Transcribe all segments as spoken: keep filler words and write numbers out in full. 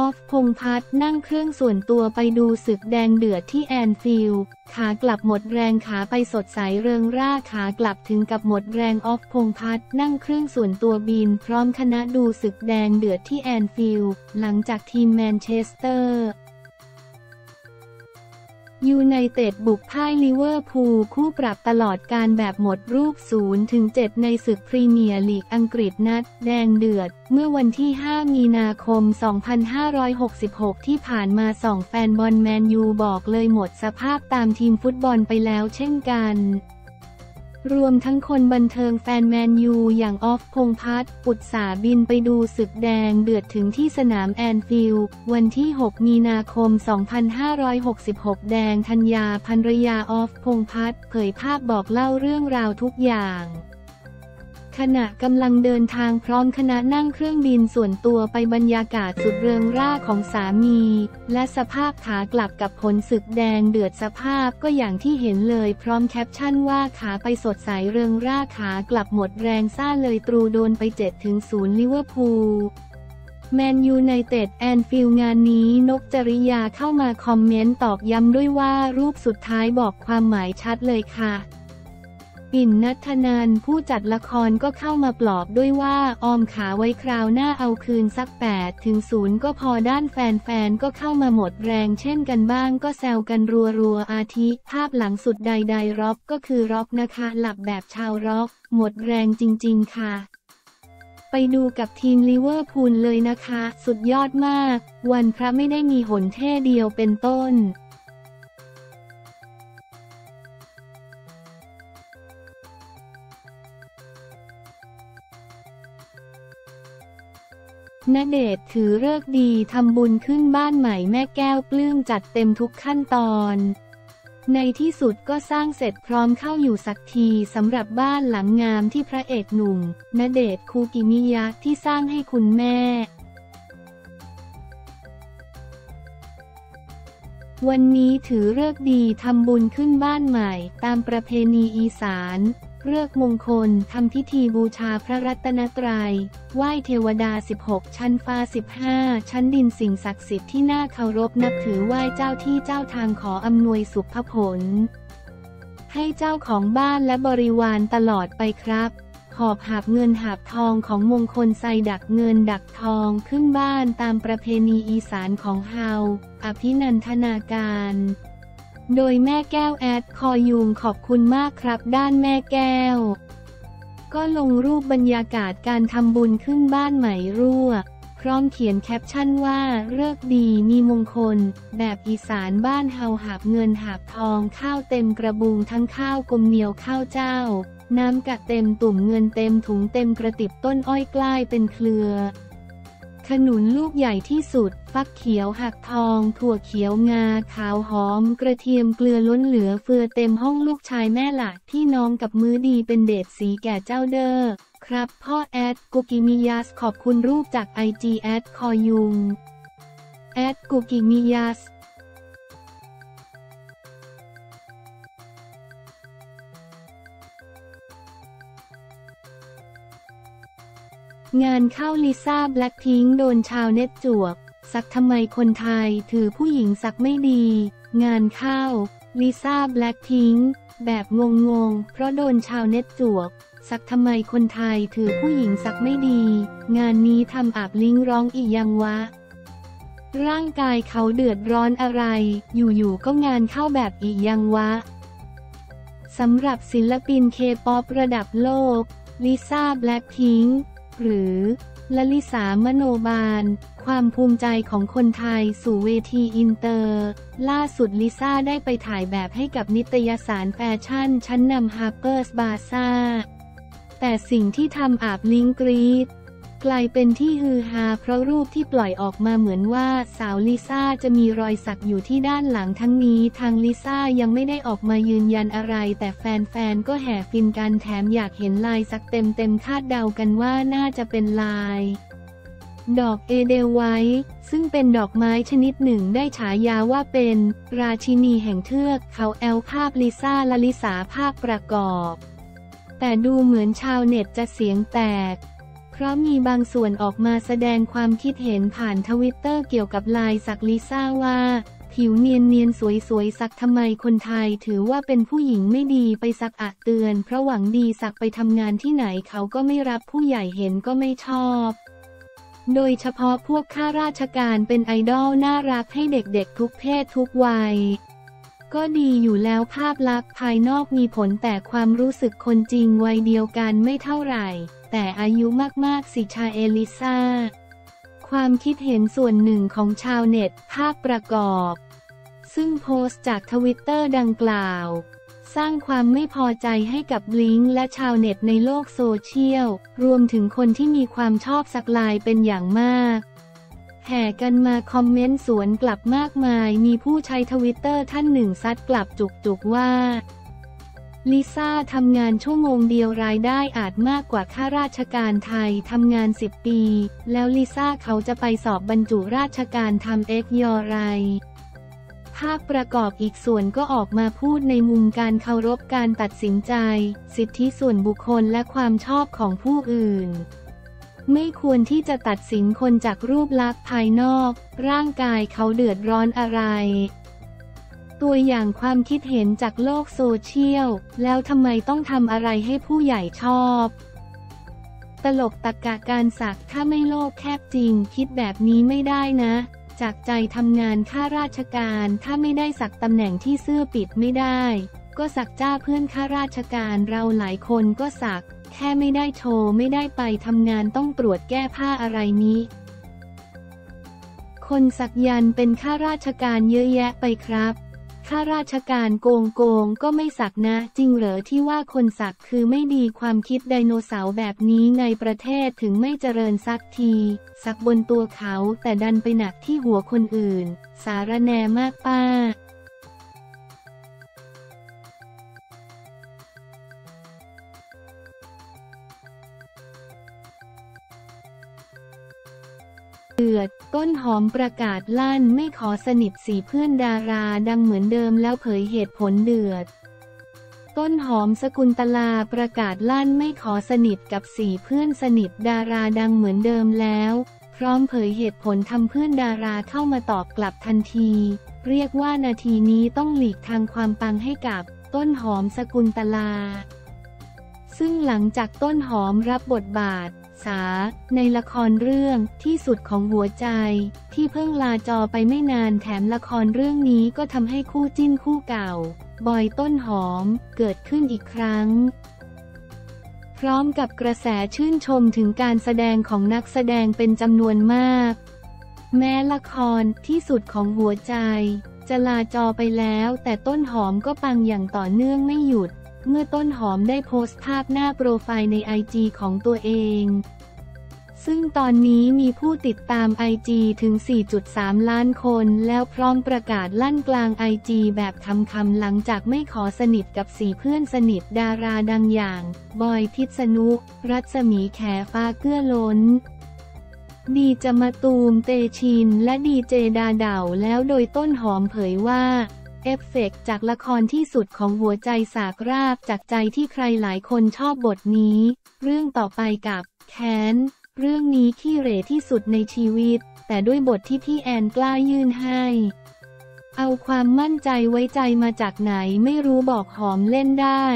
ออฟ พงษ์พัฒน์นั่งเครื่องส่วนตัวไปดูศึกแดงเดือดที่แอนฟิลด์ขากลับหมดแรงขาไปสดใสเริงร่าขากลับถึงกับหมดแรงออฟ พงษ์พัฒน์นั่งเครื่องส่วนตัวบินพร้อมคณะดูศึกแดงเดือดที่แอนฟิลด์หลังจากทีมแมนเชสเตอร์ยูไนเต็ดบุกพ่ายลิเวอร์พูลคู่ปรับตลอดการแบบหมดรูป ศูนย์ถึงเจ็ด ในศึกพรีเมียร์ลีกอังกฤษนัดแดงเดือดเมื่อวันที่ห้ามีนาคมสองพันห้าร้อยหกสิบหกที่ผ่านมาสองแฟนบอลแมนยูบอกเลยหมดสภาพตามทีมฟุตบอลไปแล้วเช่นกันรวมทั้งคนบันเทิงแฟนแมนยูอย่างออฟ พงษ์พัฒน์อุตส่าห์บินไปดูศึกแดงเดือดถึงที่สนามแอนฟิลด์วันที่หกมีนาคมสองพันห้าร้อยหกสิบหกแดงธัญญาภรรยาออฟ พงษ์พัฒน์เผยภาพบอกเล่าเรื่องราวทุกอย่างขณะกำลังเดินทางพร้อมคณะนั่งเครื่องบินส่วนตัวไปบรรยากาศสุดเริงร่าของสามีและสภาพขากลับกับผลศึกแดงเดือดสภาพก็อย่างที่เห็นเลยพร้อมแคปชั่นว่าขาไปสดใสเริงร่าขากลับหมดแรงซ่าเลยตรูโดนไป เจ็ดถึงศูนย์ ลิเวอร์พูลแมนยูไนเต็ดแอนฟิลด์งานนี้นกจริยาเข้ามาคอมเมนต์ตอบย้ำด้วยว่ารูปสุดท้ายบอกความหมายชัดเลยค่ะปิ่น ณัฐนันท์ผู้จัดละครก็เข้ามาปลอบด้วยว่าออมขาไว้คราวหน้าเอาคืนสัก แปดถึงศูนย์ ก็พอด้านแฟนๆก็เข้ามาหมดแรงเช่นกันบ้างก็แซวกันรัวๆอาทิภาพหลังสุดใดๆร็อกก็คือร็อกนะคะหลับแบบชาวร็อกหมดแรงจริงๆค่ะไปดูกับทีมลิเวอร์พูลเลยนะคะสุดยอดมากวันพระไม่ได้มีหนเท่เดียวเป็นต้นณเดชน์ถือฤกษ์ดีทำบุญขึ้นบ้านใหม่แม่แก้วปลื้มจัดเต็มทุกขั้นตอนในที่สุดก็สร้างเสร็จพร้อมเข้าอยู่สักทีสำหรับบ้านหลังงามที่พระเอกหนุ่มณเดชน์คูกิมิยะที่สร้างให้คุณแม่วันนี้ถือฤกษ์ดีทำบุญขึ้นบ้านใหม่ตามประเพณีอีสานฤกษ์มงคลทำพิธีบูชาพระรัตนตรัยไหว้เทวดาสิบหกชั้นฟ้าสิบห้าชั้นดินสิ่งศักดิ์สิทธิ์ที่น่าเคารพนับถือไหว้เจ้าที่เจ้าทางขออำนวยสุขผลให้เจ้าของบ้านและบริวารตลอดไปครับหอบหาบเงินหาบทองของมงคลใส่ดักเงินดักทองขึ้นบ้านตามประเพณีอีสานของเฮาอภินันทนาการโดยแม่แก้วแอดคอยยุงขอบคุณมากครับด้านแม่แก้วก็ลงรูปบรรยากาศการทำบุญขึ้นบ้านใหม่รั่วพร้อมเขียนแคปชั่นว่าฤกษ์ดีมีมงคลแบบอีสานบ้านเฮาหาบเงินหาบทองข้าวเต็มกระบุงทั้งข้าวกลมเหนียวข้าวเจ้าน้ำกะเต็มตุ่มเงินเต็มถุงเต็มกระติบต้นอ้อยกล้ายเป็นเครือขนุนลูกใหญ่ที่สุดฟักเขียวหักทองถั่วเขียวงาขาวหอมกระเทียมเกลือล้นเหลือเฟือเต็มห้องลูกชายแม่หลักพี่น้องกับมื้อดีเป็นเดชสีแก่เจ้าเด้อครับพ่อแอดกุกิมิยาสขอบคุณรูปจากไอจีแอดคอยุงแอดกุกิมิยาสงานเข้าลิซ่าแบล็คพิงค์โดนชาวเน็ตจวกสักทำไมคนไทยถือผู้หญิงสักไม่ดีงานเข้าลิซ่าแบล็คพิงค์แบบงงๆเพราะโดนชาวเน็ตจวกสักทำไมคนไทยถือผู้หญิงสักไม่ดีงานนี้ทำอาบลิงร้องอีกยังวะร่างกายเขาเดือดร้อนอะไรอยู่ๆก็งานเข้าแบบอีกยังวะสำหรับศิลปินเคป๊อประดับโลกลิซ่าแบล็คพิงค์หรือลลิสามโนบาลความภูมิใจของคนไทยสู่เวทีอินเตอร์ล่าสุดลิซ่าได้ไปถ่ายแบบให้กับนิตยสารแฟชั่นชั้นนำ Harper's Bazaar แต่สิ่งที่ทำอาบลิงกรีดกลายเป็นที่ฮือฮาเพราะรูปที่ปล่อยออกมาเหมือนว่าสาวลิซ่าจะมีรอยสักอยู่ที่ด้านหลังทั้งนี้ทางลิซ่ายังไม่ได้ออกมายืนยันอะไรแต่แฟนๆก็แห่ฟินกันแถมอยากเห็นลายสักเต็มๆคาดเดากันว่าน่าจะเป็นลาย ดอกเอเดลไวส์ซึ่งเป็นดอกไม้ชนิดหนึ่งได้ฉายาว่าเป็นราชินีแห่งเทือกเขาแอลภาพลิซ่าลลิสาภาคประกอบแต่ดูเหมือนชาวเน็ตจะเสียงแตกเพราะมีบางส่วนออกมาแสดงความคิดเห็นผ่านทวิตเตอร์เกี่ยวกับลายสักลิซ่าว่าผิวเนียนเนียนสวยๆสักทำไมคนไทยถือว่าเป็นผู้หญิงไม่ดีไปสักอะเตือนเพราะหวังดีสักไปทำงานที่ไหนเขาก็ไม่รับผู้ใหญ่เห็นก็ไม่ชอบโดยเฉพาะพวกข้าราชการเป็นไอดอลน่ารักให้เด็กๆทุกเพศทุกวัยก็ดีอยู่แล้วภาพลักษณ์ภายนอกมีผลแต่ความรู้สึกคนจริงวัยเดียวกันไม่เท่าไหร่แต่อายุมากๆสิชาเอลิซ่าความคิดเห็นส่วนหนึ่งของชาวเน็ตภาพประกอบซึ่งโพสต์จากทวิตเตอร์ดังกล่าวสร้างความไม่พอใจให้กับบลิงก์และชาวเน็ตในโลกโซเชียลรวมถึงคนที่มีความชอบสักลายเป็นอย่างมากแห่กันมาคอมเมนต์สวนกลับมากมายมีผู้ใช้ทวิตเตอร์ท่านหนึ่งซัดกลับจุกๆว่าลิซ่าทำงานชั่วโมงเดียวรายได้อาจมากกว่าข้าราชการไทยทำงานสิบปีแล้วลิซ่าเขาจะไปสอบบรรจุราชการทำเอกยอไรภาพประกอบอีกส่วนก็ออกมาพูดในมุมการเคารพการตัดสินใจสิทธิส่วนบุคคลและความชอบของผู้อื่นไม่ควรที่จะตัดสินคนจากรูปลักษณ์ภายนอกร่างกายเขาเดือดร้อนอะไรตัวอย่างความคิดเห็นจากโลกโซเชียลแล้วทำไมต้องทำอะไรให้ผู้ใหญ่ชอบตลกตะกะการสักถ้าไม่โลกแคบจริงคิดแบบนี้ไม่ได้นะจากใจทำงานข้าราชการถ้าไม่ได้สักตำแหน่งที่เสื้อปิดไม่ได้ก็สักจ้าเพื่อนข้าราชการเราหลายคนก็สักแค่ไม่ได้โชว์ไม่ได้ไปทำงานต้องตรวจแก้ผ้าอะไรนี้คนสักยันเป็นข้าราชการเยอะแยะไปครับข้าราชการโกงโกงก็ไม่สักนะจริงเหรอที่ว่าคนสักคือไม่ดีความคิดไดโนเสาร์แบบนี้ในประเทศถึงไม่เจริญสักทีสักบนตัวเขาแต่ดันไปหนักที่หัวคนอื่นสารแหน่มากป้าเดือดต้นหอมประกาศลั่นไม่ขอสนิทสีเพื่อนดาราดังเหมือนเดิมแล้วเผยเหตุผลเดือดต้นหอมสกุลตลาประกาศลั่นไม่ขอสนิทกับสีเพื่อนสนิทดาราดังเหมือนเดิมแล้วพร้อมเผยเหตุผลทำเพื่อนดาราเข้ามาตอบกลับทันทีเรียกว่านาทีนี้ต้องหลีกทางความปังให้กับต้นหอมสกุลตลาซึ่งหลังจากต้นหอมรับบทบาทสาในละครเรื่องที่สุดของหัวใจที่เพิ่งลาจอไปไม่นานแถมละครเรื่องนี้ก็ทำให้คู่จิ้นคู่เก่าบอยต้นหอมเกิดขึ้นอีกครั้งพร้อมกับกระแสชื่นชมถึงการแสดงของนักแสดงเป็นจำนวนมากแม้ละครที่สุดของหัวใจจะลาจอไปแล้วแต่ต้นหอมก็ปังอย่างต่อเนื่องไม่หยุดเมื่อต้นหอมได้โพสต์ภาพหน้าโปรไฟล์ใน ไอ จี ของตัวเองซึ่งตอนนี้มีผู้ติดตาม ไอ จี ถึง สี่จุดสาม ล้านคนแล้วพร้อมประกาศลั่นกลาง ไอ จี แบบคำคำหลังจากไม่ขอสนิทกับสี่เพื่อนสนิทดาราดังอย่างบอยพิษณุรัศมีแขฟ้าเกื้อล้นดีเจมะตูมเตชินและดีเจดาเด่าแล้วโดยต้นหอมเผยว่าเอฟเฟกต์จากละครที่สุดของหัวใจสากราบจากใจที่ใครหลายคนชอบบทนี้เรื่องต่อไปกับแค้นเรื่องนี้ขี้เหร่ที่สุดในชีวิตแต่ด้วยบทที่พี่แอนกล้ายื่นให้เอาความมั่นใจไว้ใจมาจากไหนไม่รู้บอกหอมเล่นได้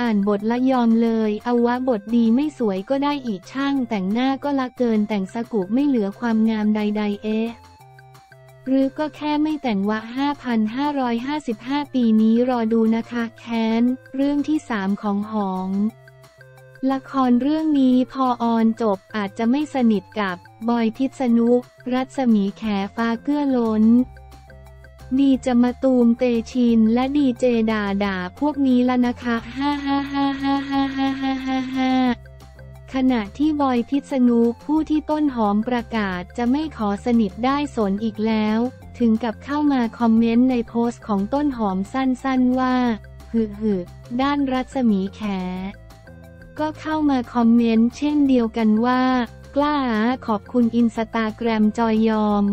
อ่านบทละยอมเลยเอาวะบทดีไม่สวยก็ได้อีกช่างแต่งหน้าก็ละเกินแต่งสกุบไม่เหลือความงามใดๆเอ๊ะหรือก็แค่ไม่แต่งวะ ห้าพันห้าร้อยห้าสิบห้า ปีนี้รอดูนะคะแค้นเรื่องที่สามของหอมละครเรื่องนี้พอออนจบอาจจะไม่สนิทกับบอยพิษณุรัศมีแขฟ้าเกื้อล้นดีเจมะตูมเตชินและดีเจดาด่าพวกนี้ละนะคะฮ่าฮ่าฮ่าฮ่าฮ่าฮ่าฮ่าฮ่าฮ่าขณะที่บอยพิษณุผู้ที่ต้นหอมประกาศจะไม่ขอสนิทได้สนอีกแล้วถึงกับเข้ามาคอมเมนต์ในโพสต์ของต้นหอมสั้นๆว่าฮึฮึด้านรัศมีแขก็เข้ามาคอมเมนต์เช่นเดียวกันว่า กล้าขอบคุณอินสตาแกรมจอยยอม